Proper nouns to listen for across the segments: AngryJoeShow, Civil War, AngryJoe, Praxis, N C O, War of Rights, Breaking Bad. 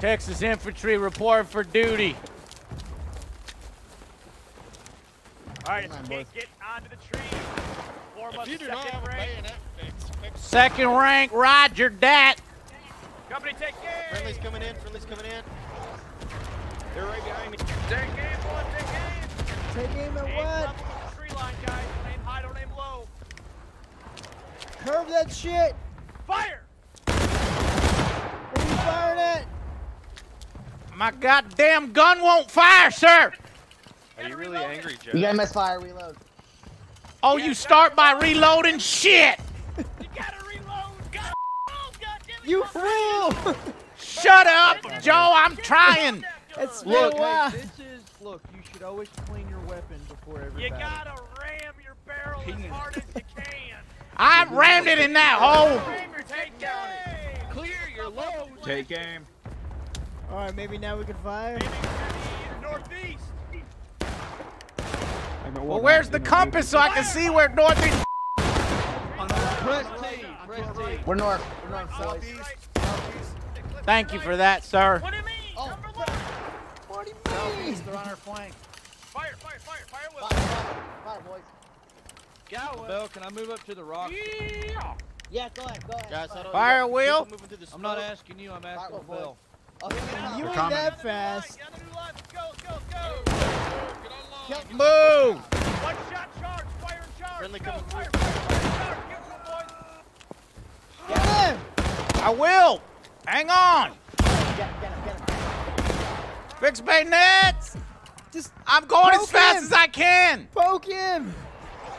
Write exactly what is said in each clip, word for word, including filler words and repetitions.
Texas Infantry, report for duty. All right, on, get onto the tree. Form up second rank. Fix, fix. Second rank, roger that. Company, take care. Friendly's coming in, friendly's coming in. They're right behind me. Take aim, boy, take aim. Take aim at aim what? Up to the tree line, guys. Don't aim high, don't aim low. Curve that shit. Fire! What are you firing at? My goddamn gun won't fire, sir. Are you really angry, Joe? You gotta misfire, reload. Oh, yeah, you start by reloading shit! You gotta reload! God, God damn it, you fool! Shut up, Joe, I'm trying! It's look, hey, this is, look, you should always clean your weapon before every You battle. Gotta ram your barrel Penis. As hard as you can. I rammed it in that hole! Take aim! Clear your load! Take aim. Alright, maybe now we can fire. Northeast! Well, where's the compass so I can see where north is? We're north. We're north, boys. Thank you for that, sir. What do you mean? What do you mean? They're on our flank. Fire, fire, fire, fire with them. Fire, boys. Galwell, can I move up to the rock? Yeah. Yeah, go ahead, go ahead. Guys, fire wheel. I'm not asking you, I'm asking Bill. You ain't that fast. Go, go, go. Move! One shot charge, fire and charge! Friendly go, fire, fire, fire, fire, get him, boys! Get him! I will! Hang on! Get him, get him, get him. Fix bayonets! Just I'm going as fast him. As I can! Poke him!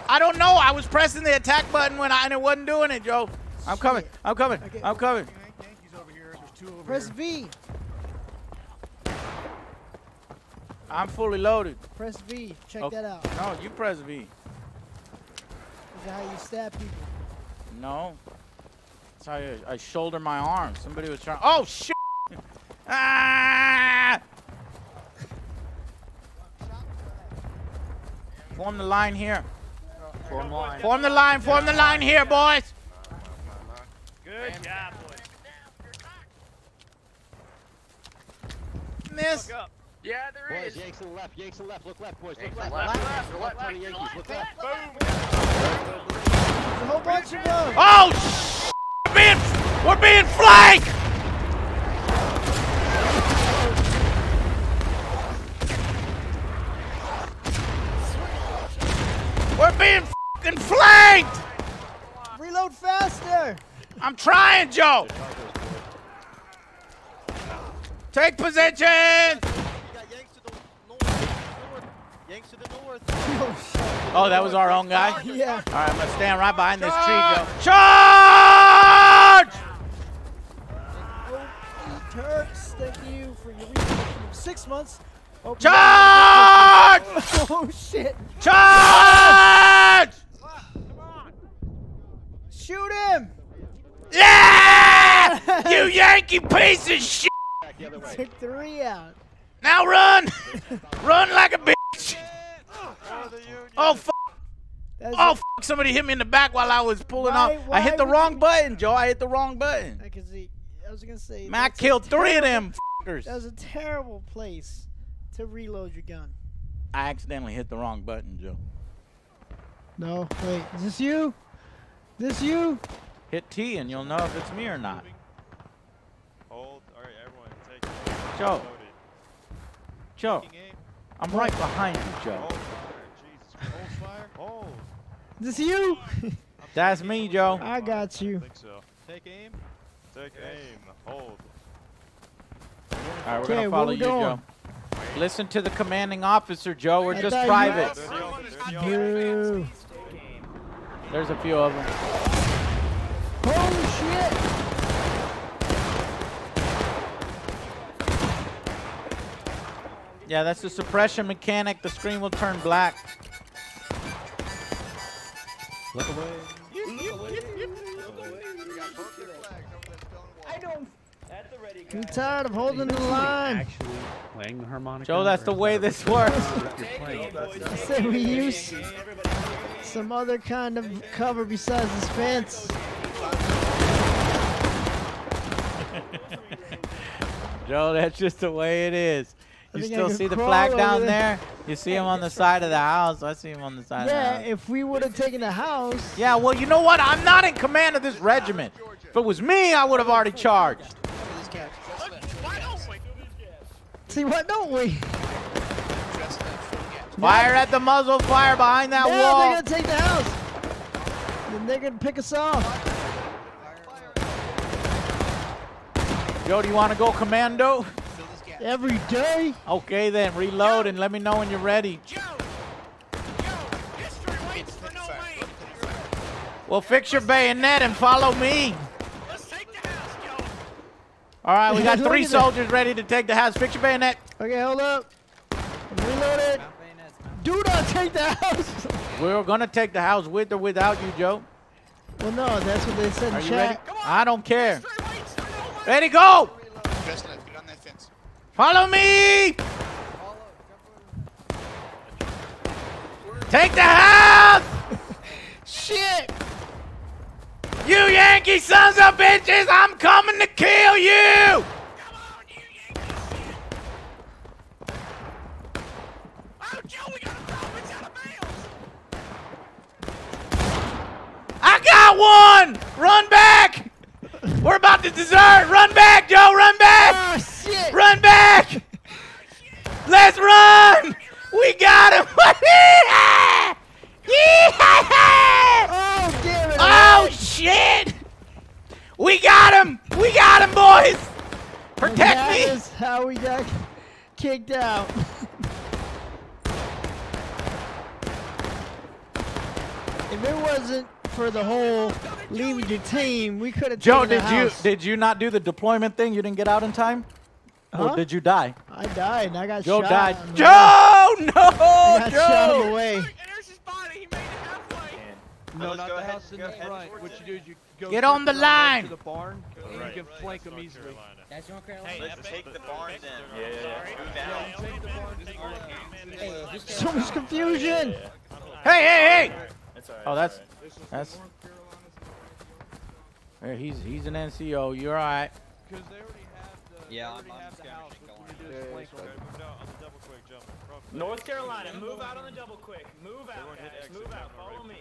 I don't know, I was pressing the attack button when I, and it wasn't doing it, Joe. I'm coming, I'm coming, okay. I'm coming. Yankees over here. There's two over Press here. V. I'm fully loaded. Press V. Check okay. that out. No, you press V. Is that how you stab people? No. That's how you, I shoulder my arm. Somebody was trying. Oh, shit! Ah! Form the line here. Form line. Form the line. Form the line here, boys. Good job, boys. Miss. Yeah, there boys, is. Yanks to the left, Yanks to the left, look left, boys, look left. Left, left, left, left, Yankees, look left. Boom! There's a whole bunch of them. Oh, sh**! We're being, we're being flanked! We're being f***ing flanked! Reload faster! I'm trying, Joe! Take position! Yanks to the north. Oh, that was our own guy? Yeah. All right, I'm going to stand right behind Charge! This tree, Joe. Charge! Oh, Turks, thank you for your research. Six months. Oh, Charge! Oh, shit. Charge! Come on. Shoot him. Yeah! You Yankee piece of shit. Took three out. Now run. Run like a bitch. Oh, f oh, f somebody hit me in the back while I was pulling why, off. Why I hit the wrong button, Joe. I hit the wrong button. I, could see, I was going to say. Man, I killed three of them f***ers. That was a terrible place to reload your gun. I accidentally hit the wrong button, Joe. No, wait. Is this you? This you? Hit T and you'll know if it's me or not. Hold. All right, everyone. Take it. Joe. Joe. I'm right behind you, Joe. Is this you? That's me, Joe. I got you. I think so. Take aim. Take aim. Hold. All right, we're gonna follow you, Joe. Listen to the commanding officer, Joe. We're just privates. There's a few of them. Holy shit! Yeah, that's the suppression mechanic. The screen will turn black. Look away. Look away. I don't. I'm tired of holding the line. Actually playing the harmonica. Joe, that's the way this works. I said we use some other kind of cover besides this fence. Joe, that's just the way it is. You still see the flag down there? You see him on the side of the house. I see him on the side of the house. Yeah, if we would have taken the house. Yeah, well, you know what? I'm not in command of this regiment. If it was me, I would have already charged. Why don't we? See, why don't we? Fire at the muzzle. Fire behind that wall. They're going to take the house. Then they're going to pick us off. Joe, do you want to go commando? Every day. Okay, then reload and let me know when you're ready. Joe, Joe, history waits for no man. Well, fix your bayonet and follow me. Let's take the house, Joe. All right, we got three soldiers ready to take the house. Fix your bayonet. Okay, hold up. Reload it. Do not take the house. We're gonna take the house with or without you, Joe. Well, no, that's what they said. Are in you chat. Ready? Come on. I don't care. Ready, go! Just left, get on that fence. Follow me! Take the house! Shit! You Yankee sons of bitches, I'm coming to kill you! Come on, you Yankee shit! Oh, Joe, we got a problem, it's out of bounds! I got one! Run back! We're about to desert! Run back, Joe! Run back! Oh, shit. Run back! Let's run! We got him! Yeah! Yeah! Oh, damn it! Oh, shit! We got him! We got him, boys! Protect me! That is how we got kicked out. If it wasn't for the whole leaving your team, we could have. Joe, did you did you not do the deployment thing? You didn't get out in time, huh? Or did you die? I died. And I got Joe shot. Died. Joe died. Joe, no, I got Joe. Shot away. And there's his body. He made it halfway. Yeah. No, no, not go the house in the front. What you do is you go. Get on the, the line. To the barn. Right, right, you can right, flank them easily. That's North Carolina. Hey, let's take the barn down. Yeah, yeah, yeah. So much confusion. Hey, hey, hey. Oh, that's that's. Yeah, he's he's an N C O. You're all right. They already have the, yeah, already I'm, have I'm the house. Yeah, yeah, right. No, I'm a double quick jump. North Carolina, move out on the double quick. Move out, guys. Move out. Follow me.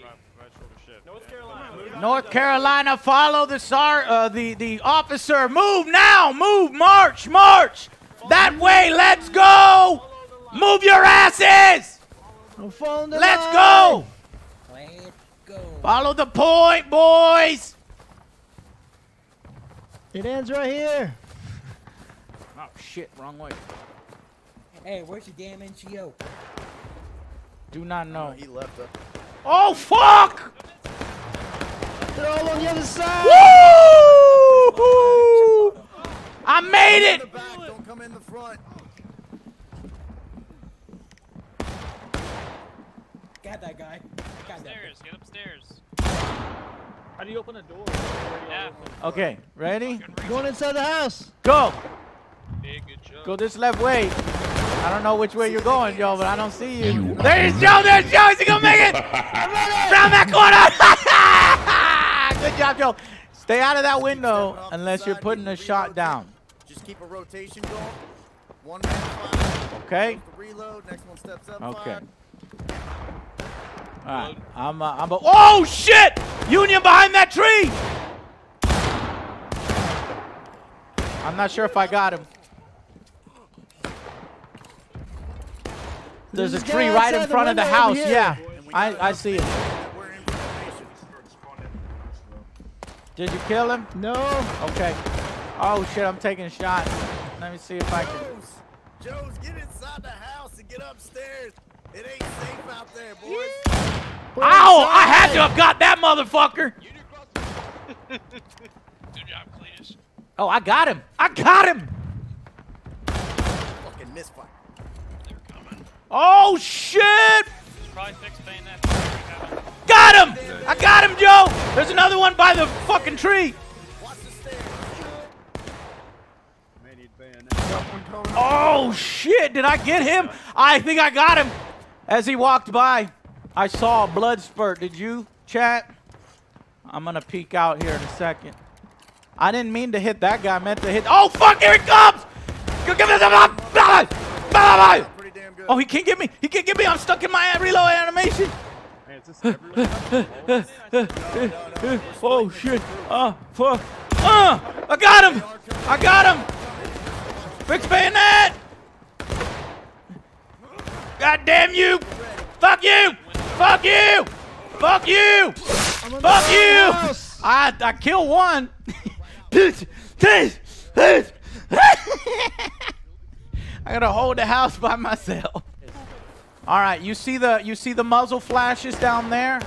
North Carolina, move out. North Carolina, follow the sar uh, the the officer. Move now. Move. March. March. That way. Let's go. Move your asses. I'm following the line. Let's go. Let's go. Follow the point, boys. It ends right here. Oh shit, wrong way. Hey, where's your damn N C O? Do not know. Oh, he left us. Oh fuck! They're all on the other side! Woo! I made it! Don't come in the front. Got that guy. Get upstairs, get upstairs. How do you open a door? Yeah. Okay, ready? Going inside the house. Go. Big jump. Go this left way. I don't know which way you're going, Joe, but I don't see you. There's Joe. There's Joe. Is he gonna make it? Round that corner. Good job, Joe. Stay out of that window unless you're putting a shot down. Just keep a rotation going. One man fire. Okay. Reload. Next one steps up. Okay. All right. I'm. Uh, I'm. A oh shit! Union behind that tree! I'm not sure if I got him. There's a tree right in front of the house. Yeah, I, I see it. Did you kill him? No. Okay. Oh shit, I'm taking a shot. Let me see if I can. Joe's, get inside the house and get upstairs. It ain't safe out there, boys. Yeah. Boy, ow! I had to have got that motherfucker. Good job, Cletus. Oh, I got him. I got him. Fucking misfire. They're coming. Oh shit! Got him! I got him, Joe. There's another one by the fucking tree. Watch the stairs. Oh shit! Did I get him? I think I got him. As he walked by. I saw a blood spurt. Did you, chat? I'm going to peek out here in a second. I didn't mean to hit that guy. I meant to hit... Oh, fuck! Here it comes! Go give me the ball! Ball! Ball! Oh, he can't get me! He can't get me! I'm stuck in my reload animation! Man, is this everywhere? no, no, no. Oh shit! Oh fuck! Oh! I got him! I got him! Fix bayonet! God damn you! Fuck you! Fuck you! Fuck you! Fuck you! I I killed one. I gotta hold the house by myself. All right, you see the you see the muzzle flashes down there.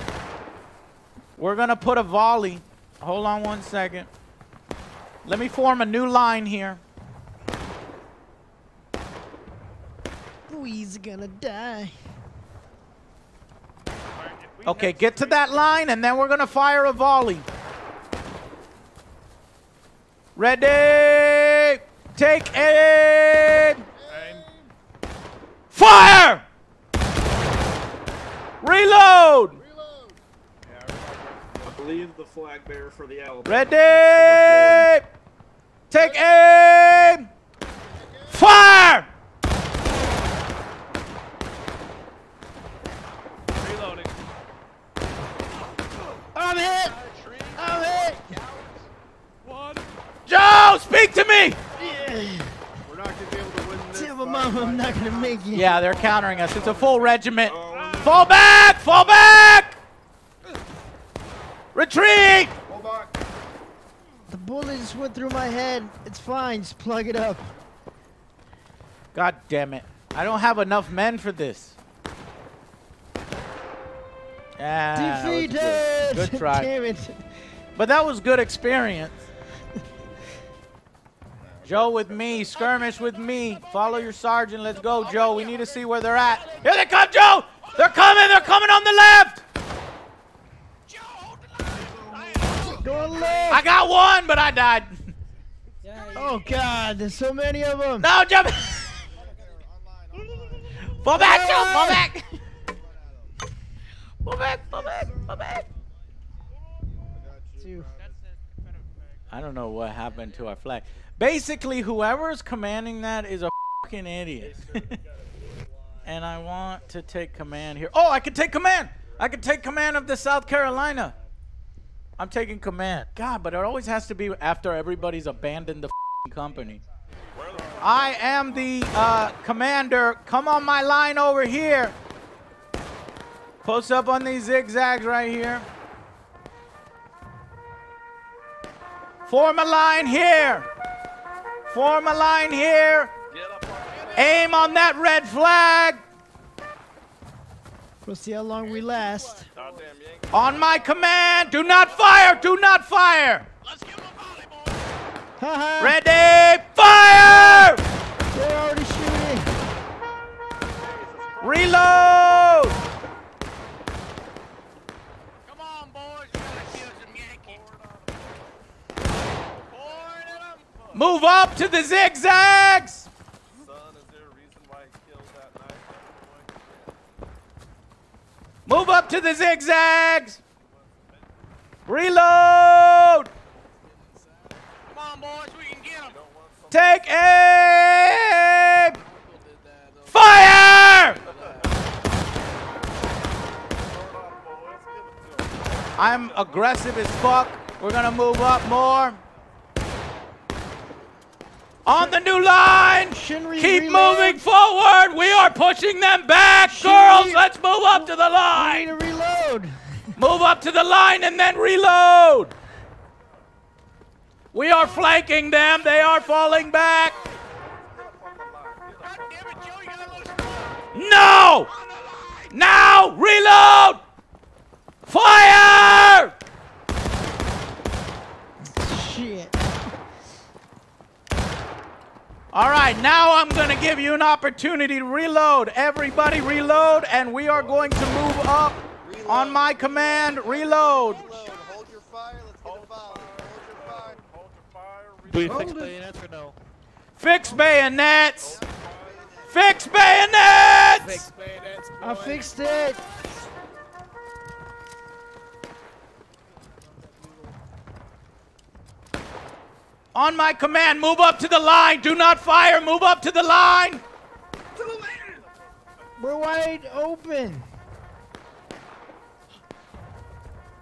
We're gonna put a volley. Hold on one second. Let me form a new line here. We's gonna die. Okay, get to that line, and then we're gonna fire a volley. Ready? Take aim! Fire! Reload! Reload! I believe the flag bearer for the Alabama. Ready? Take aim! Fire! Reloading. I'm hit! I'm hit! Joe, speak to me! We're not gonna be able to win this. Tell my mama I'm not gonna make it. Yeah, they're countering us. It's a full regiment. Oh. Fall back! Fall back! Retreat! Fall back. The bullet just went through my head. It's fine. Just plug it up. God damn it. I don't have enough men for this. Ah, defeated! Good. Good try. Damn it. But that was good experience. Joe with me. Skirmish with me. Follow your sergeant. Let's go, Joe. We need to see where they're at. Here they come, Joe! They're coming! They're coming on the left! Go left! I got one, but I died. Oh God, there's so many of them. No, jump! Fall back, Joe! Fall back! Fall back! Fall back! Fall back! I don't know what happened to our flag. Basically, whoever's commanding that is a fucking idiot. And I want to take command here. Oh, I can take command. I can take command of the South Carolina. I'm taking command. God, but it always has to be after everybody's abandoned the f***ing company. I am the uh, commander. Come on my line over here. Close up on these zigzags right here. Form a line here. Form a line here. Aim on that red flag. We'll see how long we last. On my command, do not fire, do not fire. Let's give them a volleyball. Ready, fire! They're already shooting. Reload. Come on, boys. You gotta kill some Yankees. Move up to the zigzags. Move up to the zigzags! Reload! Come on, boys, we can get them. Take aim! Fire! I'm aggressive as fuck. We're gonna move up more. On the new line! Shinri Keep reload. moving forward! We are pushing them back! Shinri. Girls, let's move up to the line! We need to reload! Move up to the line and then reload! We are flanking them! They are falling back! No! Now! Reload! Fire! Shit. All right, now I'm going to give you an opportunity to reload. Everybody reload, and we are going to move up reload. on my command. Reload. reload. Hold your fire. Let's get a volley. Hold your fire. Hold your fire. Reload. Do we fix bayonets or no? Fix bayonets. Fix bayonets. Fix bayonets. I fixed it. On my command, move up to the line. Do not fire. Move up to the line. To the line. We're wide open.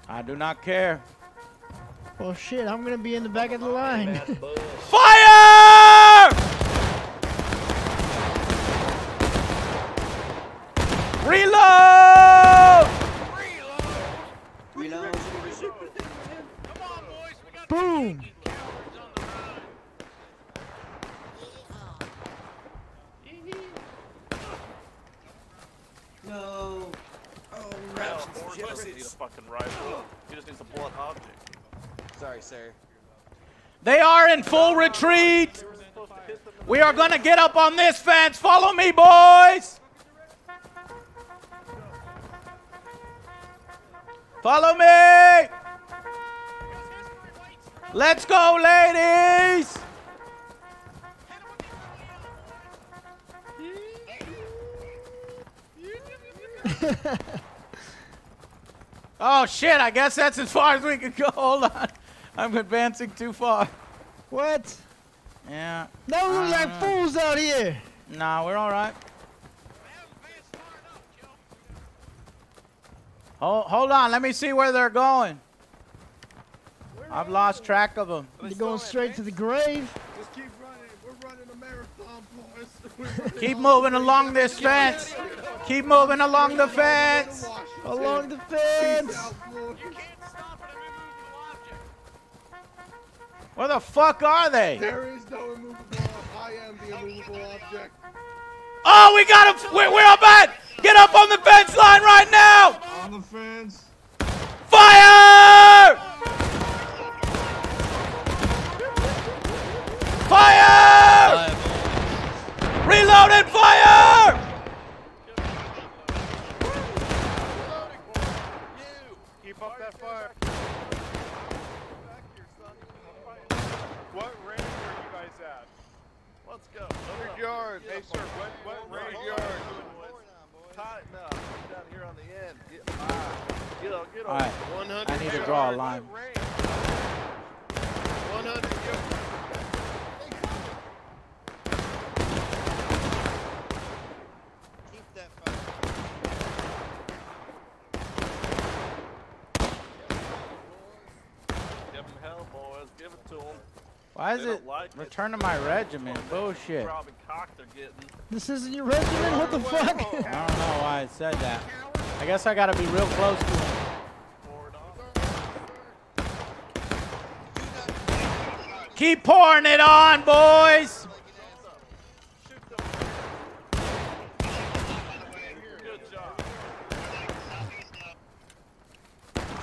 I do not care. Well, shit, I'm gonna be in the back of the line. Fire! Reload! Reload! Reload! Come on, boys, we got boom! No. Oh, Raps, no, you just need a fucking rifle. You just need a blunt object. Sorry, sir. They are in full retreat. We are gonna get up on this fence. Follow me, boys. Follow me. Let's go, ladies. Oh shit, I guess that's as far as we could go. Hold on. I'm advancing too far. What? Yeah. No, we look like fools out here. Nah, we're all right. Hold, hold on. Let me see where they're going. Where I've lost track of them. They're going straight man. to the grave. Just keep running. We're running a marathon, boys. Keep moving along this fence. Keep moving along the fence. Along the fence. Where the fuck are they? There is no immovable object. I am the immovable object. Oh, we got him! We're, we're up at! Get up on the fence line right now! On the fence. Fire! Fire! Reload and fire! Keep up that fire. What range are you guys at? Let's go. one hundred yards. Hey, sir, what, what range yards? Tighten up. Down here on the end. Get, ah, get on, get on. All right. one hundred I need to draw a line. one hundred yards. Why is it like return it. to my regiment? Bullshit. This isn't your regiment? What the fuck? I don't know why I said that. I guess I gotta be real close to him. Keep pouring it on, boys!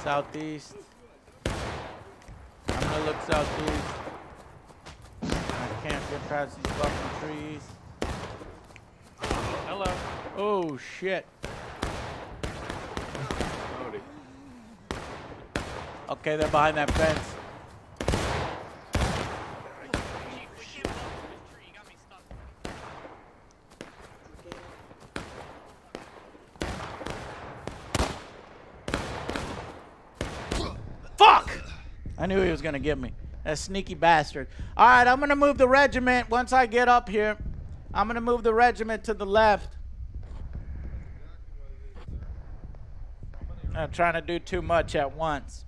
Southeast. I'm gonna look southeast. Can't get past these fucking trees. Hello. Oh shit. Howdy. Okay, they're behind that fence. Fuck! I knew he was gonna get me. A sneaky bastard. All right, I'm gonna move the regiment once I get up here. I'm gonna move the regiment to the left. I'm trying to do too much at once.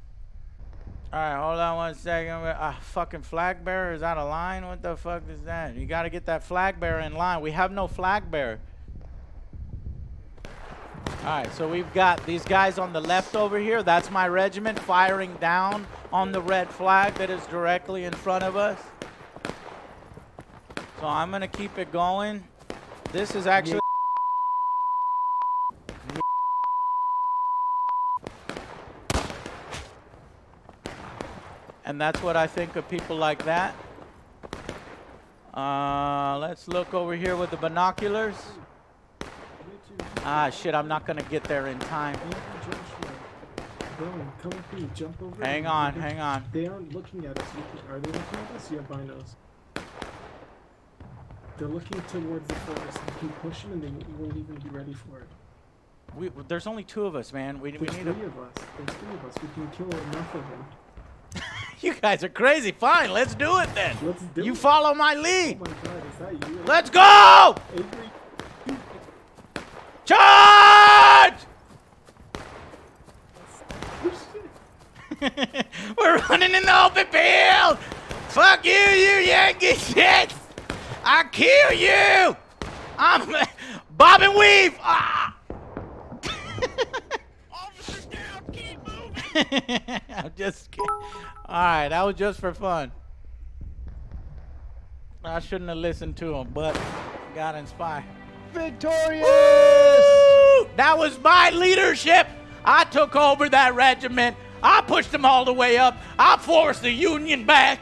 All right, hold on one second. Ah, fucking flag bearer is out of line. What the fuck is that? You gotta get that flag bearer in line. We have no flag bearer. All right, so we've got these guys on the left over here. That's my regiment firing down on the red flag that is directly in front of us. So I'm going to keep it going. This is actually... And that's what I think of people like that. Uh, let's look over here with the binoculars. Ah, shit, I'm not gonna get there in time. Hang on, hang on. They aren't looking at us. Are they looking at us? Yeah, behind us. They're looking towards the forest. You keep pushing and they won't even be ready for it. We, there's only two of us, man. We, we need three a... of us. There's three of us. We can kill enough of them. You guys are crazy. Fine, let's do it then. Let's do you it. Follow my lead. Oh my God, is that you? Let's go! Charge! We're running in the open field. Fuck you, you Yankee shit! I kill you. I'm Bob and Weave. Ah. Officer down, keep moving. I'm just kidding. Alright, that was just for fun. I shouldn't have listened to him, but got inspired. Victorious! Woo! That was my leadership. I took over that regiment. I pushed them all the way up. I forced the Union back.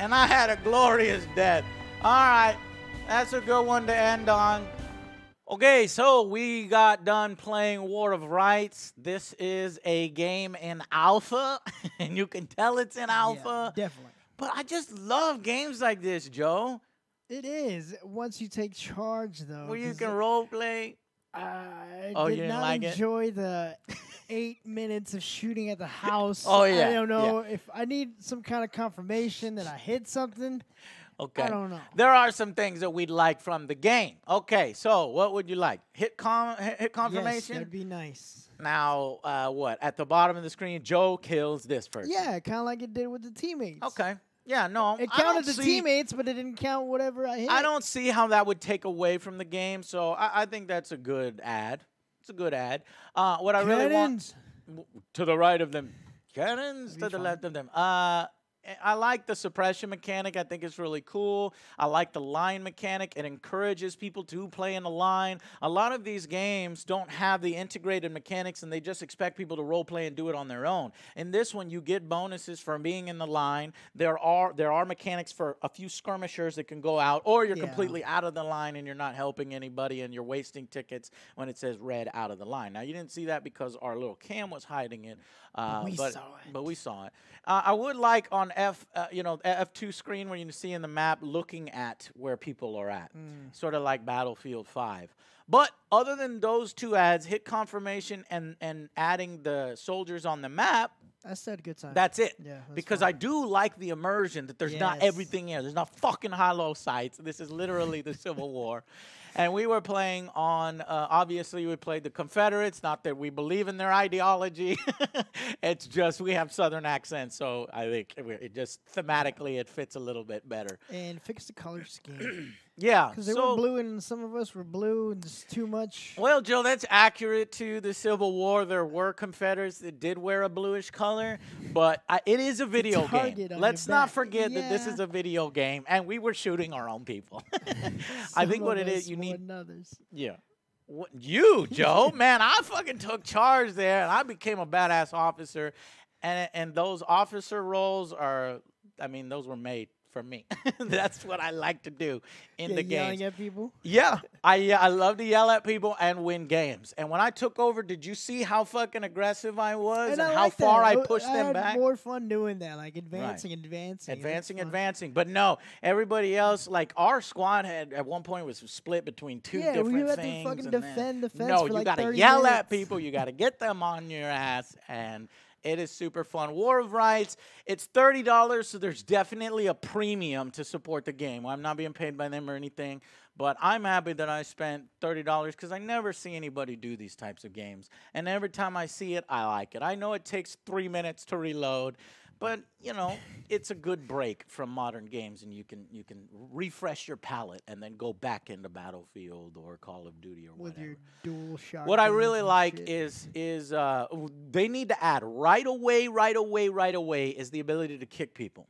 And I had a glorious death. Alright, that's a good one to end on. Okay, so we got done playing War of Rights. This is a game in alpha, and you can tell it's in alpha. Yeah, definitely. But I just love games like this, Joe. It is. Once you take charge, though. Well, you can roleplay. I oh, did not like enjoy it? the eight minutes of shooting at the house. Oh, yeah. I don't know. Yeah. If I need some kind of confirmation that I hit something, okay. I don't know. There are some things that we'd like from the game. Okay, so what would you like? Hit, com hit confirmation? Yes, that'd be nice. Now, uh, what? At the bottom of the screen, Joe kills this person. Yeah, kind of like it did with the teammates. Okay. Yeah, no. It counted the teammates, but it didn't count whatever I hit. I don't see how that would take away from the game, so I, I think that's a good ad. It's a good ad. Uh, what I really want... To the right of them. Cannons to the left of them. Uh, I like the suppression mechanic. I think it's really cool. I like the line mechanic. It encourages people to play in the line. A lot of these games don't have the integrated mechanics, and they just expect people to role play and do it on their own. In this one, you get bonuses for being in the line. There are there are mechanics for a few skirmishers that can go out, or you're yeah. completely out of the line and you're not helping anybody and you're wasting tickets when it says red out of the line. Now, you didn't see that because our little cam was hiding it. Uh, we but, saw it. But we saw it. Uh, I would like on F, uh, you know, F two screen where you see in the map looking at where people are at. Mm. Sort of like Battlefield five. But other than those two ads, hit confirmation and, and adding the soldiers on the map. I said good time. That's it. Yeah, that's because fine. I do like the immersion that there's yes. not everything here. There's not fucking hollow sites. This is literally the Civil War. And we were playing on, uh, obviously, we played the Confederates. Not that we believe in their ideology. It's just we have Southern accents. So I think it just thematically it fits a little bit better. And fix the color scheme. Yeah. Because they so, were blue and some of us were blue and it's too much. Well, Joe, that's accurate to the Civil War. There were Confederates that did wear a bluish color, but I, it is a video game. Let's not back. forget yeah. that this is a video game and we were shooting our own people. I think what it is, you need others. Yeah. What, you, Joe, man, I fucking took charge there and I became a badass officer. And, and those officer roles are, I mean, those were made. For me, that's what I like to do in yeah, the game. Yelling at people. Yeah, I uh, I love to yell at people and win games. And when I took over, did you see how fucking aggressive I was and, and I how like far that. I pushed I them had back? More fun doing that, like advancing, right. advancing, advancing, advancing. But no, everybody else, like our squad had at one point was split between two yeah, different we had things. Yeah, we fucking defend the fence. No, for you like gotta yell minutes. at people. You gotta get them on your ass and. It is super fun. War of Rights, it's thirty dollars, so there's definitely a premium to support the game. I'm not being paid by them or anything, but I'm happy that I spent thirty dollars because I never see anybody do these types of games. And every time I see it, I like it. I know it takes three minutes to reload, but, you know, it's a good break from modern games, and you can you can refresh your palette and then go back into Battlefield or Call of Duty or With whatever. With your dual shot. What I really like shit. is is uh, they need to add right away, right away, right away is the ability to kick people.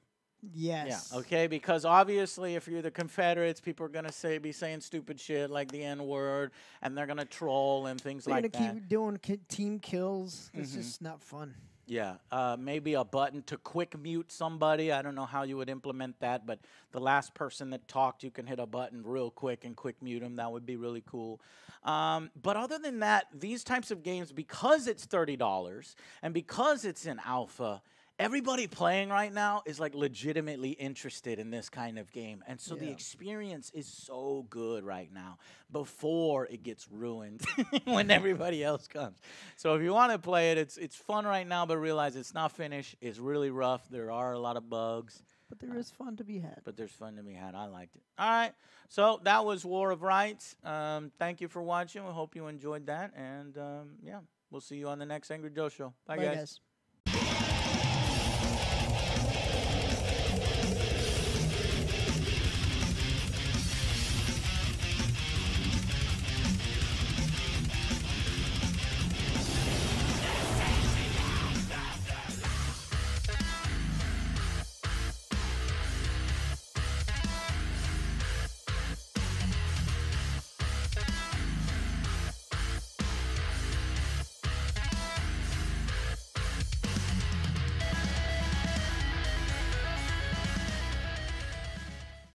Yes. Yeah. Okay. Because obviously, if you're the Confederates, people are gonna say be saying stupid shit like the N word, and they're gonna troll and things they're like that. They're gonna keep doing ki team kills. It's mm-hmm. just not fun. Yeah, uh, maybe a button to quick mute somebody. I don't know how you would implement that, but the last person that talked, you can hit a button real quick and quick mute them. That would be really cool. Um, but other than that, these types of games, because it's thirty dollars and because it's in alpha, everybody playing right now is like legitimately interested in this kind of game. And so yeah. the experience is so good right now before it gets ruined when everybody else comes. So if you want to play it, it's it's fun right now, but realize it's not finished. It's really rough. There are a lot of bugs. But there uh, is fun to be had. But there's fun to be had. I liked it. All right. So that was War of Rights. Um, thank you for watching. We hope you enjoyed that. And, um, yeah, we'll see you on the next Angry Joe Show. Bye, Bye guys. guys.